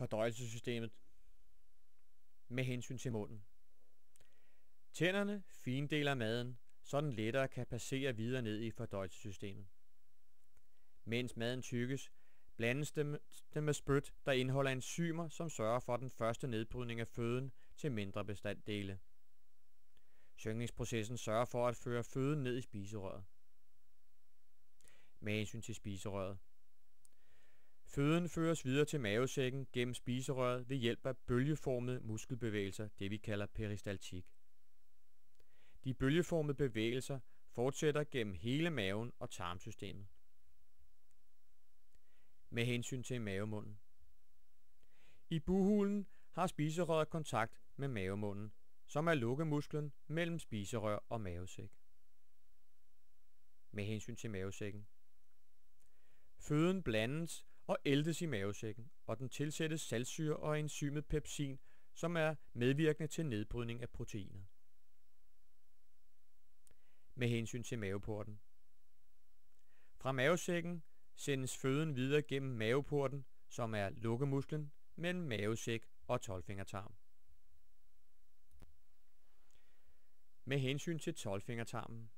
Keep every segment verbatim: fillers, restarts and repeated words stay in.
fordøjelsessystemet med hensyn til munden. Tænderne findeler maden, så den lettere kan passere videre ned i fordøjelsessystemet. Mens maden tykkes, blandes den med spyt, der indeholder enzymer, som sørger for den første nedbrydning af føden til mindre bestanddele. Syngningsprocessen sørger for at føre føden ned i spiserøret. Med hensyn til spiserøret. Føden føres videre til mavesækken gennem spiserøret ved hjælp af bølgeformede muskelbevægelser, det vi kalder peristaltik. De bølgeformede bevægelser fortsætter gennem hele maven og tarmsystemet. Med hensyn til mavemunden. I bughulen har spiserøret kontakt med mavemunden, som er lukkemusklen mellem spiserør og mavesæk. Med hensyn til mavesækken. Føden blandes og æltes i mavesækken, og den tilsættes saltsyre og enzymet pepsin, som er medvirkende til nedbrydning af proteiner. Med hensyn til maveporten. Fra mavesækken sendes føden videre gennem maveporten, som er lukkemusklen mellem mavesæk og tolvfingertarm. Med hensyn til tolvfingertarmen.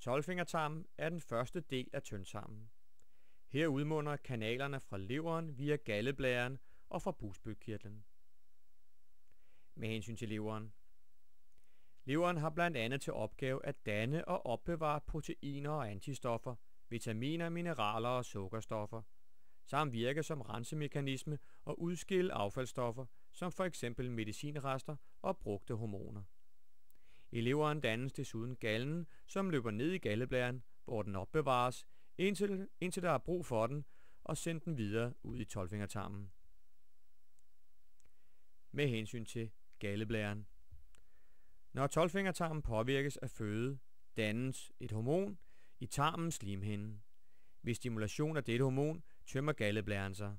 Tolvfingertarmen er den første del af tyndtarmen. Her udmunder kanalerne fra leveren via galleblæren og fra bugspytkirtlen. Med hensyn til leveren. Leveren har blandt andet til opgave at danne og opbevare proteiner og antistoffer, vitaminer, mineraler og sukkerstoffer, samt virke som rensemekanisme og udskille affaldsstoffer, som f.eks. medicinrester og brugte hormoner. I leveren dannes desuden gallen, som løber ned i galleblæren, hvor den opbevares, indtil, indtil der er brug for den, og sendes den videre ud i tolvfingertarmen. Med hensyn til galleblæren. Når tolvfingertarmen påvirkes af føde, dannes et hormon i tarmens slimhinde. Ved stimulation af dette hormon tømmer galleblæren sig.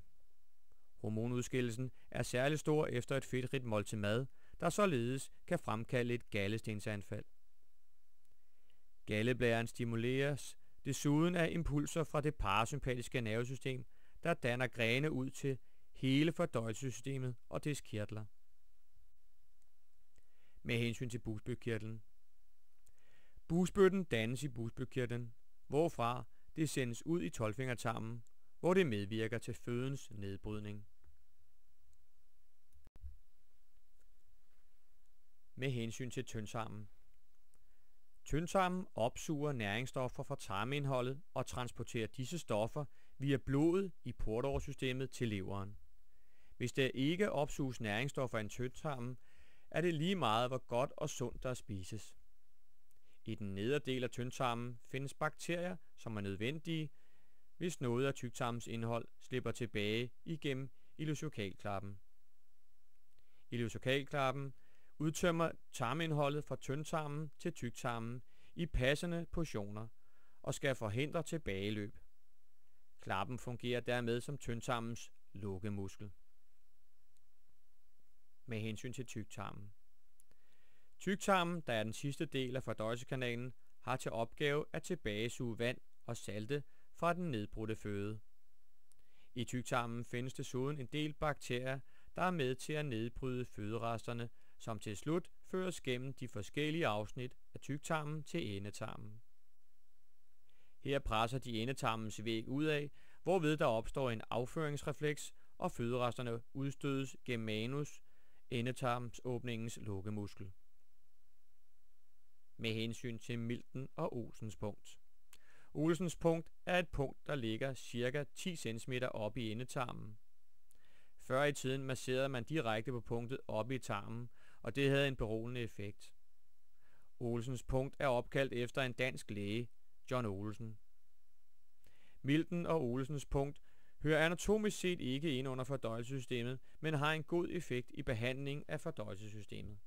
Hormonudskillelsen er særlig stor efter et fedtrigt måltid mad, der således kan fremkalde et gallestensanfald. Galleblæren stimuleres desuden af impulser fra det parasympatiske nervesystem, der danner grene ud til hele fordøjelsessystemet og dets kirtler. Med hensyn til bugspytkirtlen. Bugspytten dannes i bugspytkirtlen, hvorfra det sendes ud i tolvfingertarmen, hvor det medvirker til fødens nedbrydning. Med hensyn til tyndtarmen. Tyndtarmen opsuger næringsstoffer fra tarmindholdet og transporterer disse stoffer via blodet i portoversystemet til leveren. Hvis der ikke opsuges næringsstoffer i tyndtarmen, er det lige meget, hvor godt og sundt der spises. I den nedre del af tyndtarmen findes bakterier, som er nødvendige, hvis noget af tyktarmens indhold slipper tilbage igennem ileocøkalklappen. Ileocøkalklappen udtømmer tarmindholdet fra tyndtarmen til tyktarmen i passende portioner og skal forhindre tilbageløb. Klappen fungerer dermed som tyndtarmens lukkemuskel. Med hensyn til tyktarmen. Tyktarmen, der er den sidste del af fordøjelseskanalen, har til opgave at tilbagesuge vand og salte fra den nedbrudte føde. I tyktarmen findes desuden en del bakterier, der er med til at nedbryde føderesterne, som til slut føres gennem de forskellige afsnit af tyktarmen til endetarmen. Her presser de endetarmens væg udad, hvorved der opstår en afføringsrefleks, og føderesterne udstødes gennem anus, endetarmsåbningens lukkemuskel. Med hensyn til milten og Olsens punkt. Olsens punkt er et punkt, der ligger cirka ti centimeter oppe i endetarmen. Før i tiden masserede man direkte på punktet oppe i tarmen, og det havde en beroligende effekt. Olsens punkt er opkaldt efter en dansk læge, John Olsen. Milten og Olsens punkt hører anatomisk set ikke ind under fordøjelsessystemet, men har en god effekt i behandling af fordøjelsessystemet.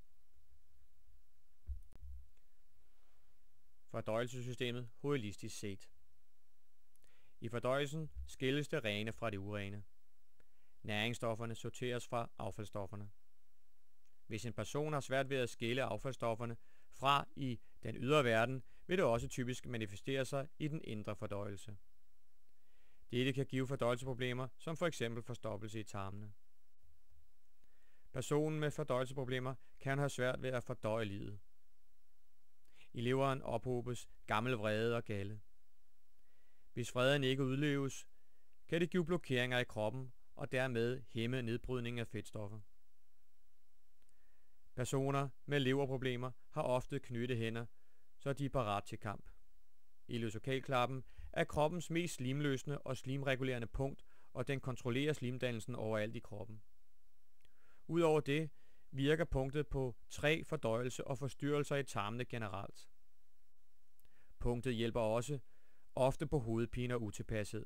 Fordøjelsessystemet holistisk set. I fordøjelsen skilles det rene fra det urene. Næringsstofferne sorteres fra affaldsstofferne. Hvis en person har svært ved at skille affaldsstofferne fra i den ydre verden, vil det også typisk manifestere sig i den indre fordøjelse. Dette kan give fordøjelseproblemer, som f.eks. forstoppelse i tarmene. Personen med fordøjelseproblemer kan have svært ved at fordøje livet. I leveren ophobes gammel vrede og galde. Hvis vreden ikke udleves, kan det give blokeringer i kroppen og dermed hæmme nedbrydningen af fedtstoffer. Personer med leverproblemer har ofte knyttede hænder, så de er parat til kamp. Ileocøkalklappen er kroppens mest slimløsende og slimregulerende punkt, og den kontrollerer slimdannelsen overalt i kroppen. Udover det virker punktet på træg, fordøjelse og forstyrrelser i tarmene generelt. Punktet hjælper også ofte på hovedpine og utilpashed.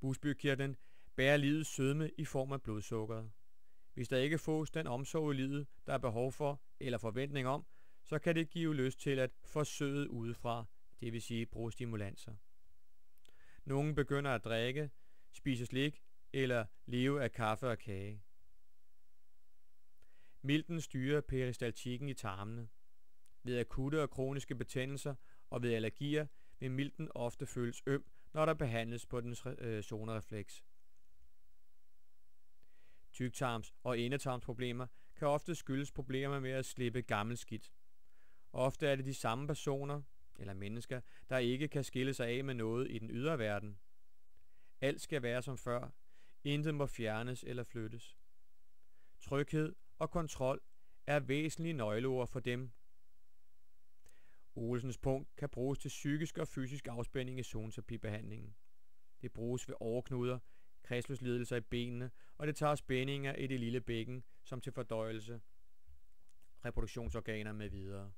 Bugspytkirtlen bærer livets sødme i form af blodsukkeret. Hvis der ikke fås den omsorg i livet, der er behov for eller forventning om, så kan det give lyst til at forsøde udefra, det vil sige bruge stimulanser. Nogle begynder at drikke, spise slik eller leve af kaffe og kage. Milten styrer peristaltikken i tarmene. Ved akutte og kroniske betændelser og ved allergier vil milten ofte føles øm, når der behandles på dens zonerefleks. Tyktarms- og endetarmsproblemer kan ofte skyldes problemer med at slippe gammel skidt. Ofte er det de samme personer eller mennesker, der ikke kan skille sig af med noget i den ydre verden. Alt skal være som før. Intet må fjernes eller flyttes. Tryghed og kontrol er væsentlige nøgleord for dem. Olsens punkt kan bruges til psykisk og fysisk afspænding i zoneterapibehandlingen. Det bruges ved overknuder, kredsløbslidelser i benene, og det tager spændinger i det lille bækken, som til fordøjelse, reproduktionsorganer med videre.